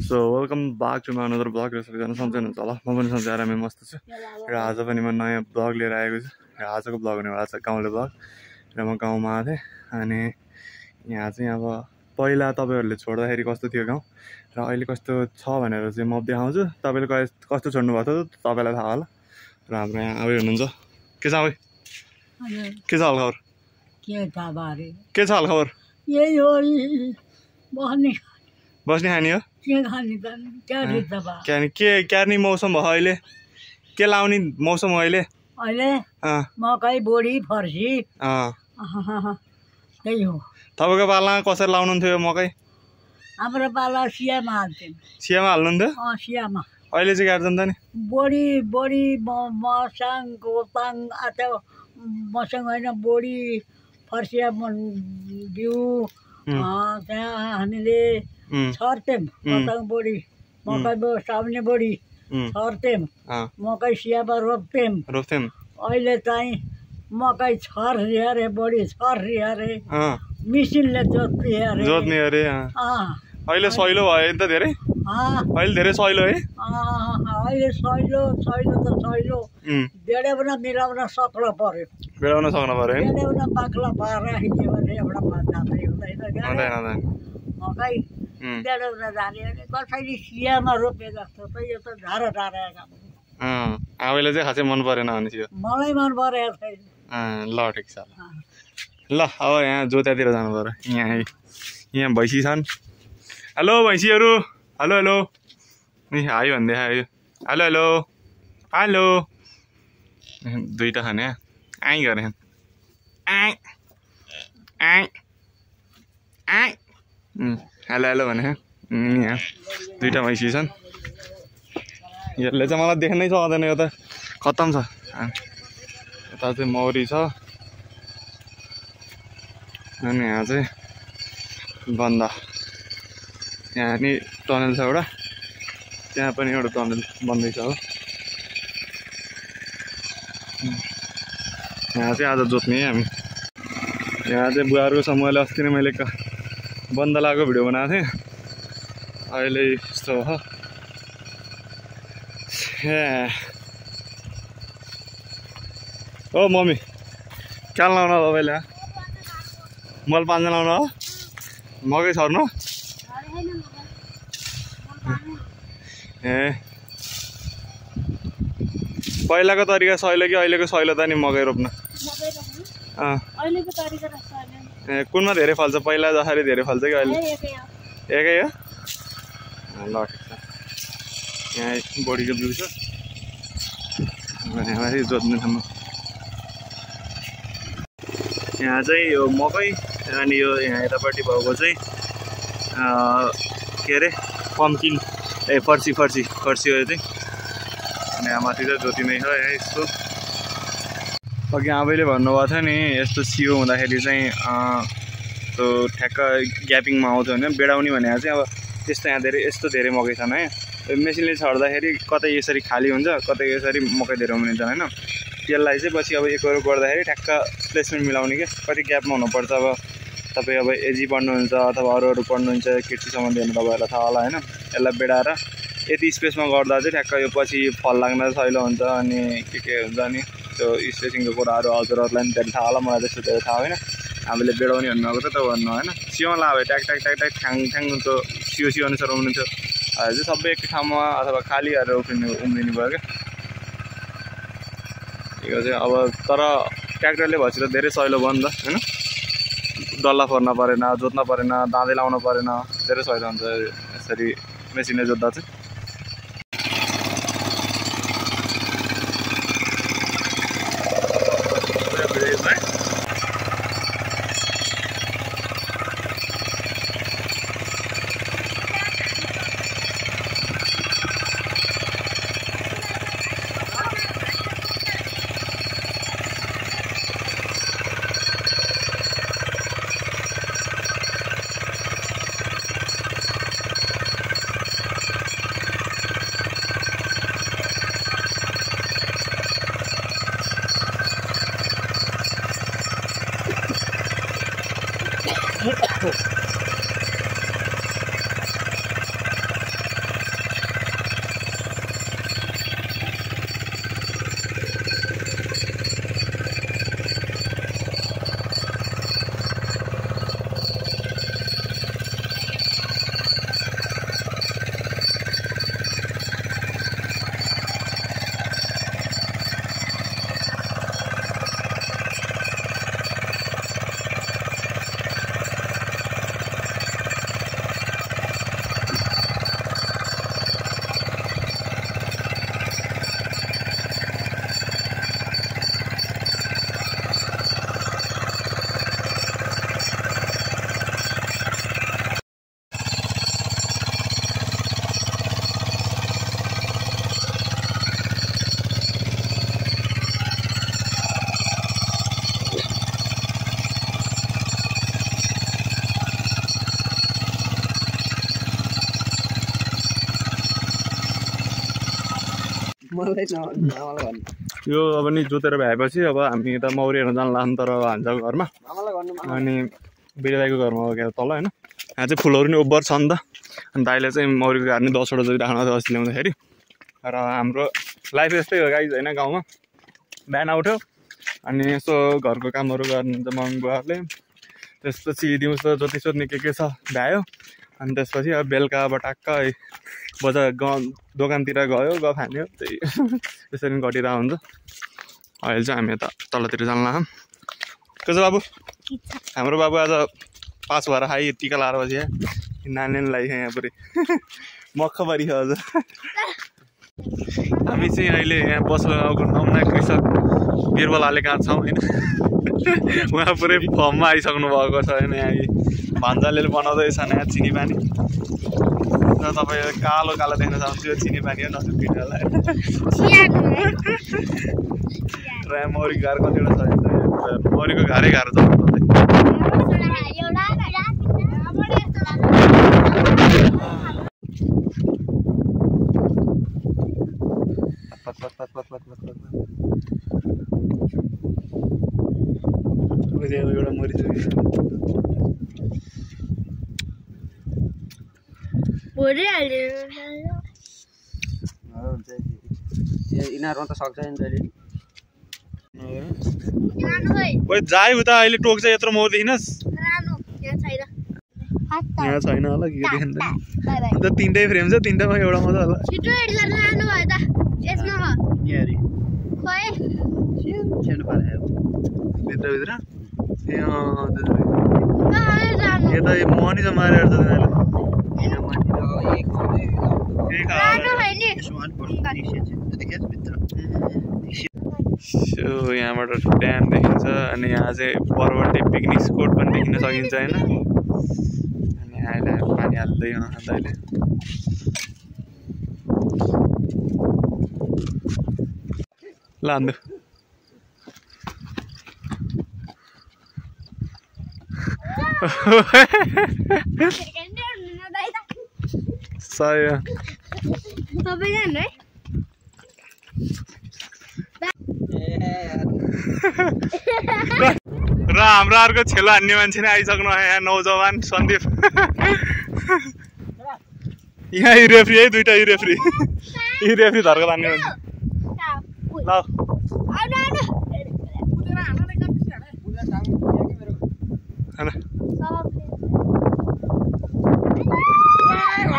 So welcome back to my another vlog. Something is all. I'm going to share my must. So आज अपनी मन नया vlog ले रहा है कुछ. आज का vlog नहीं आज गांव ले vlog. हम गांव में आते अने यहाँ से यहाँ पर पहला तपाईहरुले छोड्दा हेरी कस्तो थियो गाउँ र अहिले कस्तो छ भनेर चाहिँ म देखाउँछु तपाईले कस्तो छोड्नु भएको थियो तपाईलाई थाहा होला र हाम्रो यहाँ आबे हुनुहुन्छ के छ हाल खबर के छ हाल खबर यही हो बस्ने खानी हो क्यार्नी मौसम भयो अहिले के लाउने मौसम हो अहिले अहिले मकै बोडी फर्सी त्यही हो तपाईको पाला कसरी लाउनुहुन्थ्यो मकै हाम्रो पाला सियामा हाल्थ्यो सियामा हाल्नुहुन्थ्यो सियामा अहिले चाहिँ गार्जन त नि बोडी बोडी मसँग गोपाङ अथवा मसँग हैन बोडी फर्सिया बिउ त्यहाँ हामीले छर्थेम मसँग बोडी मकैको साउने बोडी छर्थेम मकै सियामा रोप्थेम अहिले चाहिँ मकै छर्ने अरे बोडी छर्ने अरे मिसिनले जोत्ने अरे अहिले सहिलो भयो नि त धेरै अहिले धेरै सहिलो है अहिले सहिलो सहिलो त सहिलो बेडाउन मिलाउन सक्न पर्यो बेडाउन पाक्ला पाराखिदियो भने एउटा पाता हुँदैन मकै बेडाउन जाने भने कसैले सियामा रोपे जस्तो त यो त धारा धारा आवेले चाहिँ खासै मन परेन भने थियो मलाई मन परेको छैन ल ठिक छ ल अब यहाँ जोत्यातिर जानु पर्यो यहाँ भैँसी छन् हेलो भैँसीहरू हेलो हेलो हाई भन्दै आयो हेलो हेलो हेलो दुईटा छन् यहाँ आइ गरे आइ आइ आइ हेलो हेलो भने यहाँ दुईटा भैँसी छन् यसले चाहिँ मलाई देख्नै सक्दैन यो त खत्तम छ यता चाहिँ मौरी छ अनि यहाँ चाहिँ बन्द यहाँ नि टनल छ एउटा त्यहाँ पनि एउटा टनल बन्दैछ हो यहाँ चाहिँ आज जोत्ने हामी यहाँ चाहिँ बुवाहरूको समूहले अस्ति नै मैले बन्द लागेको भिडियो बनाएको थिएँ अहिले यस्तो हो ओ मम्मी क्या लाउन तपाईँले मल पाँच लाउन मकै छर्नु ए पहिलाको तरिका सहिलो कि अहिलेको सहिलो त नि मकै रोप्न ए कुनमा धेरै फल्छ पहिला जसरी धेरै फल्छ कि अहिले एकै हो ल यहाँ बढीको बिउ छ जोत्ने ठाउँमा यहाँ चाहिँ यो मकै अनि यो यहाँ यतापट्टि भएको चाहिँ के अरे पम्पकिन ए फर्सी फर्सी फर्सी हो यो चाहिँ अनि यहाँ माथि चाहिँ जोतिँदै छ यहाँ यस्तो अघि आबैले भन्नुभएको थियो नि यस्तो सियो हुँदाखेरि चाहिँ त्यो ठ्याक्क ग्यापिङमा आउँथ्यो होइन बेडाउने भनेको चाहिँ अब त्यस्तो यहाँ धेरै यस्तो धेरै मकै छन् है मेसिनले छर्दाखेरि कतै यसरी खाली हुन्छ कतै यसरी मकै धेरै उम्रिन्छ हैन त्यसलाई चाहिँ पछि अब एकहोरो गर्दाखेरि ठ्याक्क प्लेसमेन्ट मिलाउने के कति ग्यापमा हुनुपर्छ अब तपाईँ अब एजी पढ्नुहुन्छ अथवा अरू पढ्नुहुन्छ कृषि सम्बन्धी भने तपाईँहरूलाई थाहा होला हैन यसलाई बेडाएर यति स्पेसमा गर्दा चाहिँ ठ्याक्क यो पछि फल लाग्न सजिलो हुन्छ अनि के हुन्छ नि त्यो स्पेसिङको कुराहरू हजुरहरूलाई पनि धेरै थाहा होला मलाई त्यस्तो धेरै थाहा होइन हामीले बेडाउने भन्नुभएको त भन्नु होइन सिउँ लाभे ट्याक ट्याक ट्याक ट्याक ठ्याङ ठ्याङ त्यो सियो सियो अनुसार उम्रिन्थ्यो अहिले चाहिँ सबै एक ठाउँमा अथवा खाली आएर उम्रिनु भयो क्या यो चाहिँ अब तर ट्र्याक्टरले भएपछि त धेरै सहिलो भयो नि त होइन डल्ला फर्न परेन जोत्न परेन दाँदै लाउनु परेन धेरै सहिलो हुन्छ यसरी मेसिनले जोत्दा चाहिँ मलाई नभन यो अब नि जोतेर भएपछि अब हामी त मौरी हेर्न जान लान तर हान्छ घरमा मामालाई गर्नु अनि बिरेदाईको घरमा हो के तल हैन यहाँ चाहिँ फुलहरु नि ओभर छ नि त अनि दाइले चाहिँ मौरीको गार्डन 10 वटा जति राख्न जस्तो ल्याउँदाखेरि र हाम्रो लाइफ यस्तै हो गाइस हैन गाउँमा बिहान उठ्यो अनि यसो घरको कामहरु गर्नुहुन्छ मङबुवाले त्यसपछि दिउँसो जति सोध्ने के छ भ्यायो अनि त्यसपछि अब बेलका बटाक्क बजार दोकानतिर गयो गफ हान्यो त्यही त्यसरी घटिरा हुन्छ अहिले चाहिँ हामी त तलतिर जान लाम कसो बाबु हाम्रो बाबु आज पास भएर खाइ टीका लाएर बस्यो नानीले लाइ यहाँ पुरै मक्ख भरि छ आज हामी चाहिँ अहिले यहाँ बसला गाउँको नम्ना कृषक बिरबलले कहाँ छौं हैन उहाँ पुरै फर्ममा आइसक्नु भएको छ हैन यहाँ भान्जाले बनाउँदै छ नयाँ चिनी पानी र तपाईले कालो कालो देख्न चाहन्छु यो चिनी पानी हो नसुकिनला र मौरी घर कतिवटा छ मौरीको घरै घर छ एउटा मौरी जाए उता अहिले टोक्छ यत्रो मौरी देखिनस् यहाँ छैन होला के देखिन्छ त तीनटै फ्रेम छ तीनटामा एउटा मात्र होला छिटो एडिट गर्न आउनु भयो त यसमा हो यारी खोइ छिन छिन पार्यो भित्र भित्र ए जानु यो त मनी जमाएर हेर्छ तिनीले सो यहाँबाट ड्याम देखिन्छ अनि यहाँ चाहिँ पर्वते पिकनिक स्पोट पनि देखिन सकिन्छ हैन अनि अहिले पानी हाल्दै हो अहिले लान्द साया तपाईं जान है र हाम्रो अर्को छेलो हान्ने मान्छे नै आइसक्नु यहाँ नौजवान सन्दीप यहाँ यी रेफ्री है दुईटा यी रेफ्री धर्का लान्ने मान्छे ल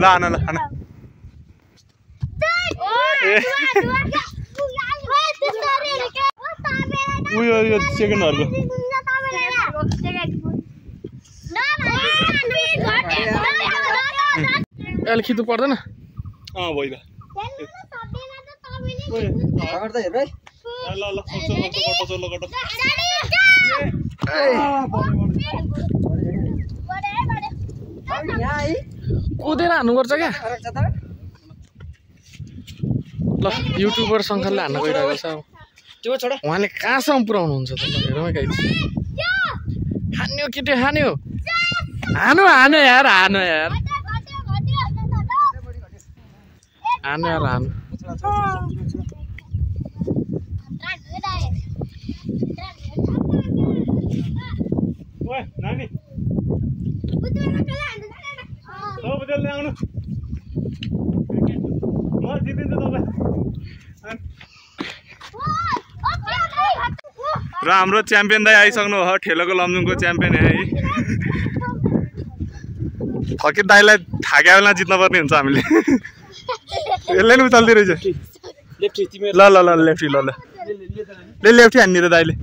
ल आन ल आन उयो सेकेन्डहरुको अहिले खिच्नु पर्दैन अँ भइला कुदेर हान्नुपर्छ क्या ल युट्युबर शंकरले हान्न गइरहेको छ त्यो छोडा उहाँले कहाँसम्म पुर्याउनु हुन्छ त हेरौँ गाइस हान्यो केटे हान्यो हानो हानो यार हानो यार हानो यार हानो ओए नानी सब जल्दी आउनु म जितिन्छु र हाम्रो च्याम्पियन दाइ आइसक्नु भयो ठेलोको लमजुङको च्याम्पियन है फकिर दाइलाई थाक्या बेला जित्नुपर्ने हुन्छ हामीले यसले नि उचाल्दै रहेछ ल ल ल लेफ्टी ल ल ले लेफ्टी हान्ने र दाइले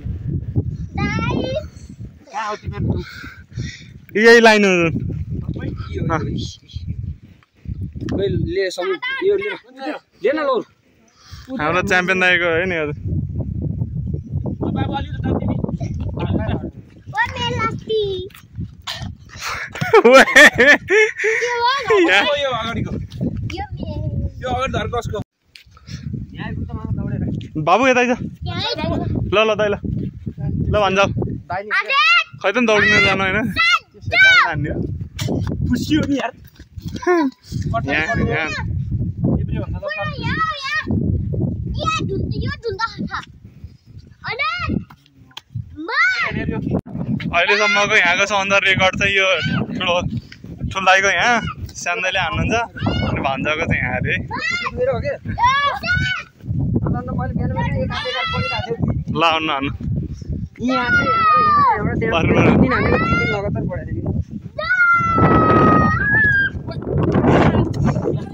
यही लाइन ले I'm not champion like any other. Babu, Lola, Dila, Lavanda, Cotton Dog, and push you here. Yeah, I was on the record to you to like a sandal and Bandago thing. I did Loud none. Yeah, I